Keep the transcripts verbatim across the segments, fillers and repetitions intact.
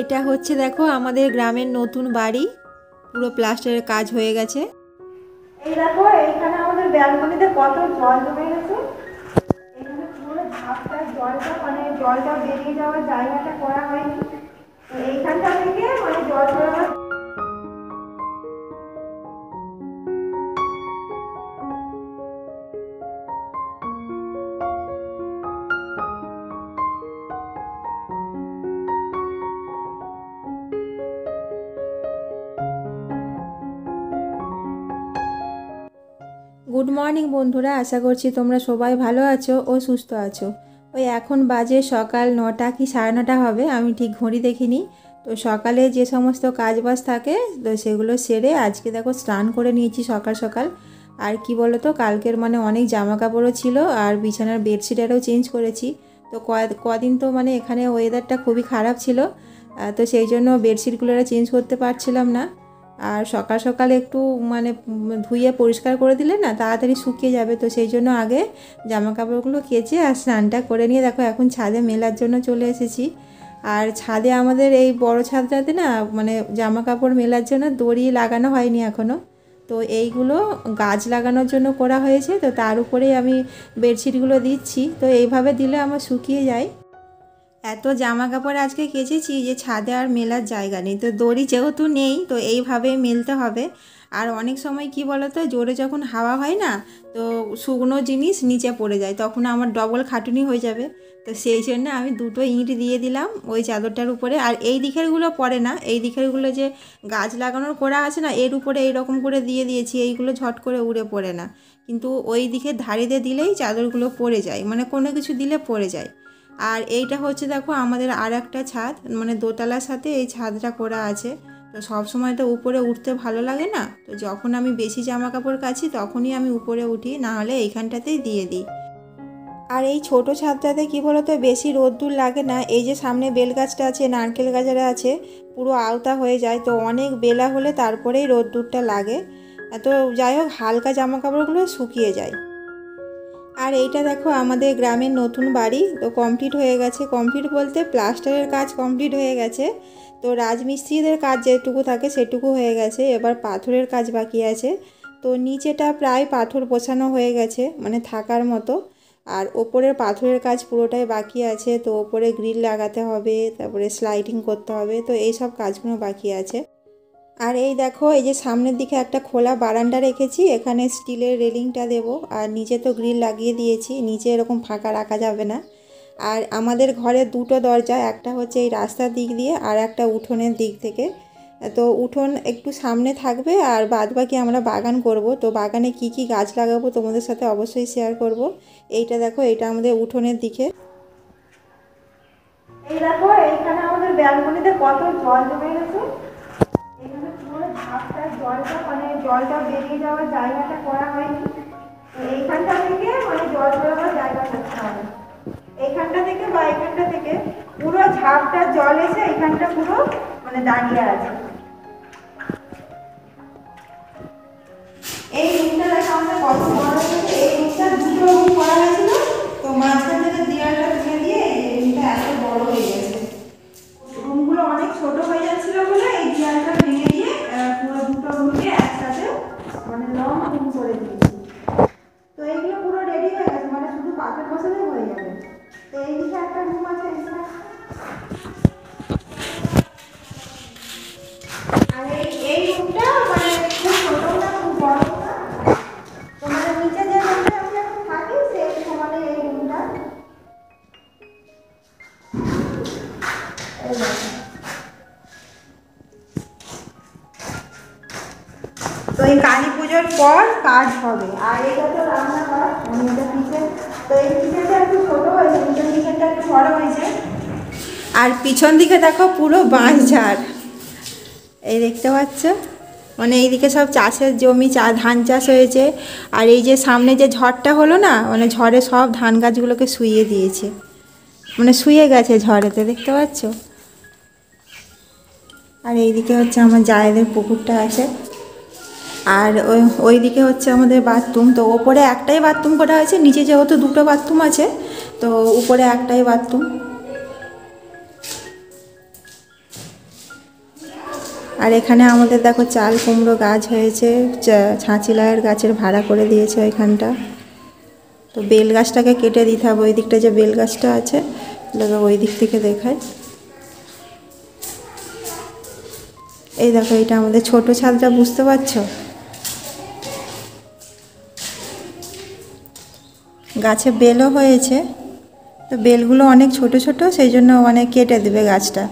এটা হচ্ছে দেখো আমাদের গ্রামের নতুন বাড়ি, পুরো প্লাস্টারের কাজ হয়ে গেছে। এই দেখো এইখানে আমাদের ব্যালকনিতে কত জল জমে গেছে, এখানে পুরো ঝাপটা জলটা মানে জলটা বেরিয়ে যাওয়ার জায়গাটা করা হয়নি, তো এইখানটা থেকে মানে জল বেরোনোর গুড মর্নিং বন্ধুরা, আশা করছি তোমরা সবাই ভালো আছো ও সুস্থ আছো। ওই এখন বাজে সকাল নটা কি সাড়ে নটা হবে, আমি ঠিক ঘড়ি দেখিনি। তো সকালে যে সমস্ত কাজবাজ থাকে তো সেগুলো সেরে আজকে দেখো স্নান করে নিয়েছি সকাল সকাল। আর কি বলো তো, কালকের মানে অনেক জামা কাপড়ও ছিল আর বিছানার বেডশিটারও চেঞ্জ করেছি। তো কদিন তো মানে এখানে ওয়েদারটা খুবই খারাপ ছিল, তো সেই জন্য বেডশিটগুলো চেঞ্জ করতে পারছিলাম না। আর সকাল সকাল একটু মানে ধুয়ে পরিষ্কার করে দিলে না তাড়াতাড়ি শুকিয়ে যাবে, তো সেই জন্য আগে জামা কাপড়গুলো কেচে আর স্নানটা করে নিয়ে দেখো এখন ছাদে মেলার জন্য চলে এসেছি। আর ছাদে আমাদের এই বড় ছাদটাতে না মানে জামা কাপড় মেলার জন্য দড়ি লাগানো হয়নি এখনও, তো এইগুলো গাছ লাগানোর জন্য করা হয়েছে। তো তার উপরেই আমি বেডশিটগুলো দিচ্ছি, তো এইভাবে দিলে আমার শুকিয়ে যায়। এত জামা কাপড় আজকে কেচেছি যে ছাদে আর মেলার জায়গা নেই, তো দড়ি যেহেতু নেই তো এইভাবেই মেলতে হবে। আর অনেক সময় কি বলো তো, জোরে যখন হাওয়া হয় না তো শুকনো জিনিস নিচে পড়ে যায়, তখন আমার ডবল খাটুনি হয়ে যাবে। তো সেই জন্য আমি দুটো ইঁট দিয়ে দিলাম ওই চাদরটার উপরে। আর এই দিকেরগুলো পড়ে না, এই দিকেরগুলো যে গাছ লাগানোর কোড়া আছে না এর উপরে এইরকম করে দিয়ে দিয়েছি, এইগুলো ঝট করে উড়ে পড়ে না, কিন্তু ওই দিকের ধারিতে দিলেই চাদরগুলো পড়ে যায়, মানে কোনো কিছু দিলে পড়ে যায়। আর এইটা হচ্ছে দেখো আমাদের আর একটা ছাদ, মানে দোতলার সাথে এই ছাদটা করা আছে। তো সব সময় তো উপরে উঠতে ভালো লাগে না, তো যখন আমি বেশি জামা কাপড় কাচি তখনই আমি উপরে উঠি, না হলে এইখানটাতেই দিয়ে দিই। আর এই ছোট ছাদটাতে কি বলো তো বেশি রোদ্দুর লাগে না, এই যে সামনে বেল গাছটা আছে, নারকেল গাছটা আছে, পুরো আওতা হয়ে যায়, তো অনেক বেলা হলে তারপরেই রোদ্দুরটা লাগে। তো যাই হোক হালকা জামা কাপড়গুলো শুকিয়ে যায়। আর এইটা দেখো আমাদের গ্রামের নতুন বাড়ি, তো কমপ্লিট হয়ে গেছে, কমপ্লিট বলতে প্লাস্টারের কাজ কমপ্লিট হয়ে গেছে। তো রাজমিস্ত্রিদের কাজ যেটুকু থাকে সেটুকু হয়ে গেছে, এবার পাথরের কাজ বাকি আছে। তো নিচেটা প্রায় পাথর বসানো হয়ে গেছে মানে থাকার মতো, আর ওপরের পাথরের কাজ পুরোটাই বাকি আছে। তো ওপরে গ্রিল লাগাতে হবে, তারপরে স্লাইডিং করতে হবে, তো এই সব কাজগুলো বাকি আছে। আর এই দেখো এই যে সামনের দিকে একটা খোলা বারান্দা রেখেছি, এখানে স্টিলের রেলিংটা দেব। আর নিচে তো গ্রিল লাগিয়ে দিয়েছি, নিচে এরকম ফাঁকা রাখা যাবে না। আর আমাদের ঘরে দুটো দরজা, একটা হচ্ছে এই রাস্তার দিক দিয়ে আর একটা উঠোনের দিক থেকে। তো উঠোন একটু সামনে থাকবে, আর বাদবাকি আমরা বাগান করব। তো বাগানে কি কি গাছ লাগাবো তোমাদের সাথে অবশ্যই শেয়ার করব। এইটা দেখো এটা আমাদের উঠোনের দিকে। এই দেখো এইখানে আমাদের ব্যালকনিতে কত জল জমে গেছে, আপনার জলটা মানে জলটা বেরিয়ে যাওয়ার জায়গাটা করা হয়নি, তো এইখানটা থেকে মানে জল বেরোনোর জায়গা করতে হবে। এইখানটা থেকে বা এইখানটা থেকে পুরো ঝাপটা জল এসে এইখানটা পুরো মানে দাঁড়িয়ে আছে। এই রুমটা দেখা আমাদের কত বড় হয়েছে, এই রুমটা দুটো রুম করা হয়েছিল, তো মাঝখান থেকে দেয়ালটা তুলে দিয়ে এই রুমটা এত বড় হয়ে গেছে। রুমগুলো অনেক ছোট হয়ে যাচ্ছিল বলে এই দেয়ালটা ভেঙে দিয়ে পুরো দুটো রুমকে একসাথে মানে লং রুম করে দিয়েছি। তো এইগুলো পুরো রেডি হয়ে গেছে, মানে শুধু পাথর বসালে হয়ে যাবে। তো এই দিকে একটা রুম আছে, আর এই এই রুমটা মানে খুব ছোট না খুব বড় না, তো মানে নিচে যে রুমটা আমি এখন থাকি সেই সমানে এই রুমটা। তো এই কালী পুজোর পর কাজ হবে। আর এটা তো রান্নাঘর, মানে এটা কিচেন, তো এই কিচেনটা একটু ছোটো হয়েছে, পিছন কিচেনটা একটু বড় হয়েছে। আর পিছন দিকে দেখো পুরো বাঁশ ঝাড়, এই দেখতে পাচ্ছ, মানে এইদিকে সব চাষের জমি, চা ধান চাষ হয়েছে। আর এই যে সামনে যে ঝড়টা হলো না, মানে ঝড়ে সব ধান গাছগুলোকে শুইয়ে দিয়েছে, মানে শুয়ে গেছে ঝড়েতে, দেখতে পাচ্ছ। আর এইদিকে হচ্ছে আমার জায়েদের পুকুরটা আছে, আর ওই দিকে হচ্ছে আমাদের বাথরুম। তো ওপরে একটাই বাথরুম করা হয়েছে, নিচে যেহেতু দুটো বাথরুম আছে তো উপরে একটাই বাথরুম। আর এখানে আমাদের দেখো চাল কুমড়ো গাছ হয়েছে, ছাঁচিলায়ের গাছের ভাড়া করে দিয়েছে এখানটা। তো বেল গাছটাকে কেটে দিতে হবে, ওই দিকটা যে বেল গাছটা আছে দেখো ওই দিক থেকে দেখায়। এই দেখো এটা আমাদের ছোট ছাদটা, বুঝতে পারছো? গাছে বেলও হয়েছে, তো বেলগুলো অনেক ছোট ছোট সেই জন্য অনেক কেটে দেবে গাছটা।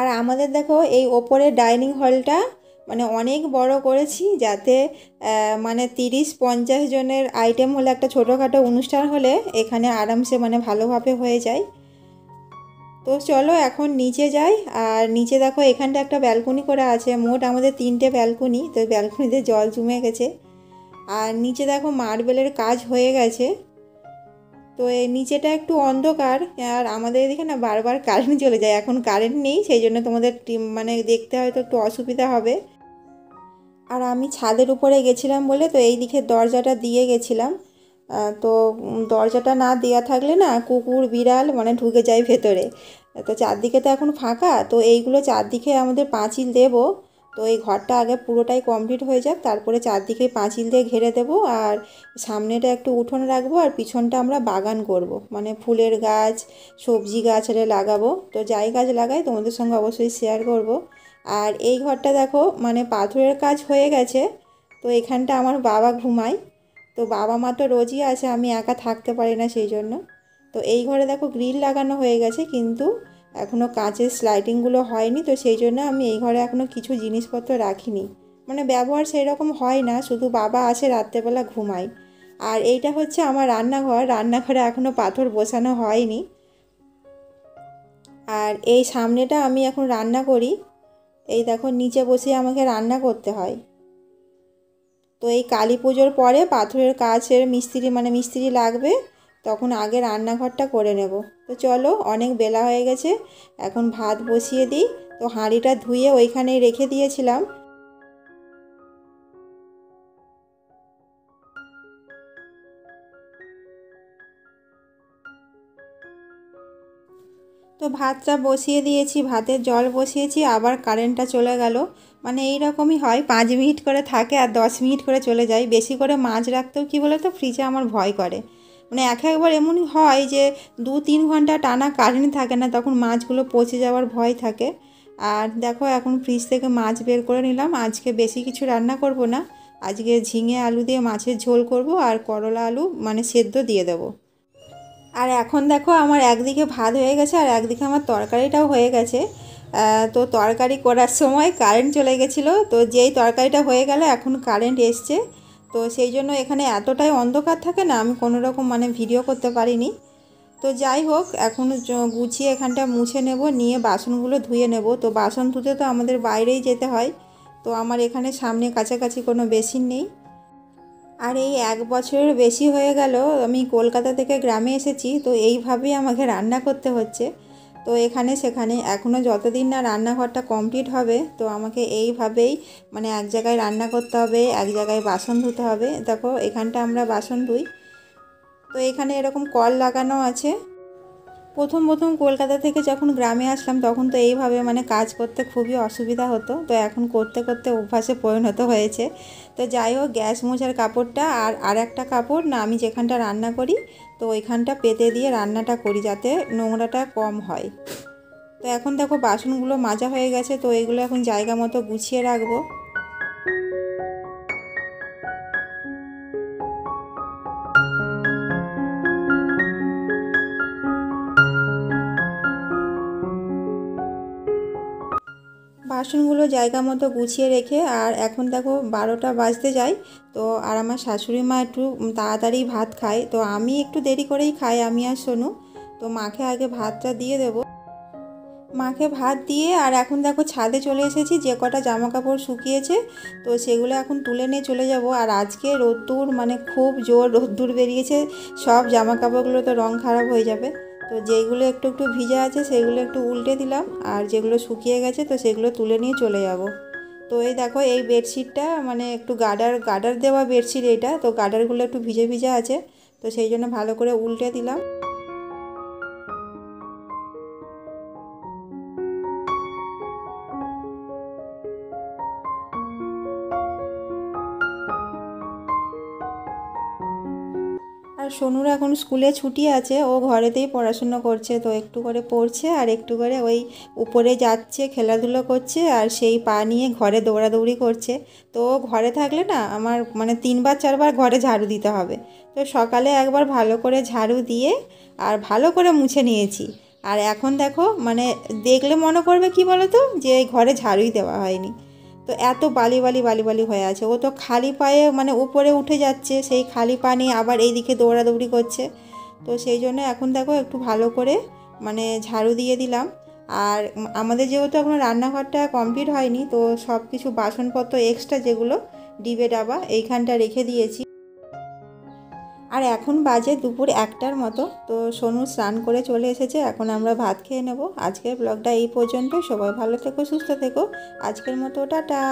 আর আমাদের দেখো এই ওপরে ডাইনিং হলটা মানে অনেক বড় করেছি, যাতে মানে তিরিশ পঞ্চাশ জনের আইটেম হলে, একটা ছোটোখাটো অনুষ্ঠান হলে এখানে আরামসে মানে ভালোভাবে হয়ে যায়। তো চলো এখন নিচে যাই। আর নিচে দেখো এখানটা একটা ব্যালকনি করা আছে, মোট আমাদের তিনটে ব্যালকনি, তো ব্যালকনিতে জল জমে গেছে। আর নিচে দেখো মার্বেলের কাজ হয়ে গেছে। তো এই নিচেটা একটু অন্ধকার, আর আমাদের এদিকে না বারবার কারেন্ট চলে যায়, এখন কারেন্ট নেই সেই জন্য তোমাদের টিম মানে দেখতে হয়তো একটু অসুবিধা হবে। আর আমি ছাদের উপরে গেছিলাম বলে তো এই দিকে দরজাটা দিয়ে গেছিলাম, তো দরজাটা না দেওয়া থাকলে না কুকুর বিড়াল মানে ঢুকে যায় ভেতরে। তো চারদিকে তো এখন ফাঁকা, তো এইগুলো চারদিকে আমাদের পাঁচিল দেব। তো এই ঘরটা আগে পুরোটাই কমপ্লিট হয়ে যাক, তারপরে চারদিকে পাঁচিল দিয়ে ঘিরে দেব। আর সামনেটা একটু উঠোন রাখবো, আর পিছনটা আমরা বাগান করব, মানে ফুলের গাছ সবজি গাছ লাগাবো। তো যাই গাছ লাগাই তোমাদের সঙ্গে অবশ্যই শেয়ার করব। আর এই ঘরটা দেখো মানে পাথরের কাজ হয়ে গেছে, তো এখানটা আমার বাবা ঘুমায়, তো বাবা মা তো রোজই আছে, আমি একা থাকতে পারি না সেই জন্য। তো এই ঘরে দেখো গ্রিল লাগানো হয়ে গেছে, কিন্তু এখনও কাঁচের স্লাইডিংগুলো হয়নি, তো সেই জন্য আমি এই ঘরে এখনও কিছু জিনিসপত্র রাখিনি, মানে ব্যবহার সেই রকম হয় না, শুধু বাবা আসে রাত্রেবেলা ঘুমায়। আর এইটা হচ্ছে আমার রান্নাঘর, রান্নাঘরে এখনও পাথর বসানো হয়নি। আর এই সামনেটা আমি এখন রান্না করি, এই দেখো নিচে বসে আমাকে রান্না করতে হয়। তো এই কালী পুজোর পরে পাথরের কাছের মিস্ত্রি মানে মিস্ত্রি লাগবে, তখন আগে রান্নাঘরটা করে নেব। তো চলো অনেক বেলা হয়ে গেছে, এখন ভাত বসিয়ে দিই। তো হাঁড়িটা ধুয়ে ওইখানেই রেখে দিয়েছিলাম। তো ভাতটা বসিয়ে দিয়েছি, ভাতের জল বসিয়েছি, আবার কারেন্টটা চলে গেল। মানে এই রকমই হয়, পাঁচ মিনিট করে থাকে আর দশ মিনিট করে চলে যায়। বেশি করে মাছ রাখতেও কী বলো তো ফ্রিজে আমার ভয় করে, মানে এক একবার এমনই হয় যে দু তিন ঘন্টা টানা কারেন্ট থাকে না, তখন মাছগুলো পচে যাওয়ার ভয় থাকে। আর দেখো এখন ফ্রিজ থেকে মাছ বের করে নিলাম। আজকে বেশি কিছু রান্না করব না, আজকে ঝিঙে আলু দিয়ে মাছের ঝোল করব, আর করলা আলু মানে সেদ্ধ দিয়ে দেবো। আর এখন দেখো আমার একদিকে ভাত হয়ে গেছে, আর একদিকে আমার তরকারিটাও হয়ে গেছে। তো তরকারি করার সময় কারেন্ট চলে গেছিলো, তো যেই তরকারিটা হয়ে গেল এখন কারেন্ট এসছে, তো সেই জন্য এখানে এতটাই অন্ধকার থাকে না আমি কোনো রকম মানে ভিডিও করতে পারিনি। তো যাই হোক এখন গুছিয়ে এখানটা মুছে নেব, নিয়ে বাসনগুলো ধুয়ে নেব। তো বাসন ধুতে তো আমাদের বাইরেই যেতে হয়, তো আমার এখানে সামনে কাছাকাছি কোনো বেসিন নেই। আর এই এক বছরের বেশি হয়ে গেল আমি কলকাতা থেকে গ্রামে এসেছি, তো এইভাবেই আমাকে রান্না করতে হচ্ছে। তো এখানে সেখানে এখনও যতদিন না রান্নাঘরটা কমপ্লিট হবে, তো আমাকে এইভাবেই মানে এক জায়গায় রান্না করতে হবে, এক জায়গায় বাসন ধুতে হবে। দেখো এখানটা আমরা বাসন ধুই, তো এখানে এরকম কল লাগানো আছে। প্রথম প্রথম কলকাতা থেকে যখন গ্রামে আসলাম তখন তো এইভাবে মানে কাজ করতে খুবই অসুবিধা হতো, তো এখন করতে করতে অভ্যাসে পরিণত হয়েছে। তো যাই হোক গ্যাস মোছার কাপড়টা আর আর একটা কাপড় না আমি যেখানটা রান্না করি তো ওইখানটা পেতে দিয়ে রান্নাটা করি, যাতে নোংরাটা কম হয়। তো এখন দেখো বাসনগুলো মাজা হয়ে গেছে, তো এইগুলো এখন জায়গা মতো গুছিয়ে রাখবো। বাসনগুলো জায়গা মতো গুছিয়ে রেখে আর এখন দেখো বারোটা বাজতে যায়, তো আর আমার শাশুড়ি মা একটু তাড়াতাড়ি ভাত খায়, তো আমি একটু দেরি করেই খাই, আমি আর সোনু। তো মাকে আগে ভাতটা দিয়ে দেব, মাকে ভাত দিয়ে আর এখন দেখো ছাদে চলে এসেছি, যে কটা জামা কাপড় শুকিয়েছে তো সেগুলো এখন তুলে নিয়ে চলে যাব। আর আজকে রোদ্দুর মানে খুব জোর রোদ্দুর বেরিয়েছে, সব জামা কাপড়গুলো তো রং খারাপ হয়ে যাবে। তো যেগুলো একটু একটু ভিজা আছে সেগুলো একটু উল্টে দিলাম, আর যেগুলো শুকিয়ে গেছে তো সেগুলো তুলে নিয়ে চলে যাব। তো এই দেখো এই বেডশিটটা মানে একটু গার্ডার গার্ডার দেওয়া বেডশিট এটা, তো গার্ডারগুলো একটু ভিজে ভিজে আছে, তো সেই জন্য ভালো করে উল্টে দিলাম। সোনুর এখন স্কুলে ছুটি আছে, ও ঘরেতেই পড়াশুনো করছে। তো একটু করে পড়ছে আর একটু করে ওই উপরে যাচ্ছে, খেলাধুলো করছে আর সেই পা নিয়ে ঘরে দৌড়াদৌড়ি করছে। তো ঘরে থাকলে না আমার মানে তিনবার চারবার ঘরে ঝাড়ু দিতে হবে। তো সকালে একবার ভালো করে ঝাড়ু দিয়ে আর ভালো করে মুছে নিয়েছি। আর এখন দেখো মানে দেখলে মনে করবে কি বলো তো, যে ঘরে ঝাড়ুই দেওয়া হয়নি। তো এত বালি বালি বালি বালি হয়ে আছে। ও তো খালি পায়ে মানে উপরে উঠে যাচ্ছে, সেই খালি পা নিয়ে আবার এইদিকে দৌড়াদৌড়ি করছে। তো সেই জন্য এখন দেখো একটু ভালো করে মানে ঝাড়ু দিয়ে দিলাম। আর আমাদের যেহেতু এখন রান্নাঘরটা কমপ্লিট হয়নি, তো সব কিছু বাসনপত্র এক্সট্রা যেগুলো ডিবে ডাবা এইখানটা রেখে দিয়েছি। আর এখন বাজে দুপুর একটার মতো। তো সোনু স্নান করে চলে এসেছে, এখন আমরা ভাত খেয়ে নেব। আজকের ব্লগটা এই পর্যন্ত। সবাই ভালো থেকো, সুস্থ থেকো। আজকের মতো টাটা।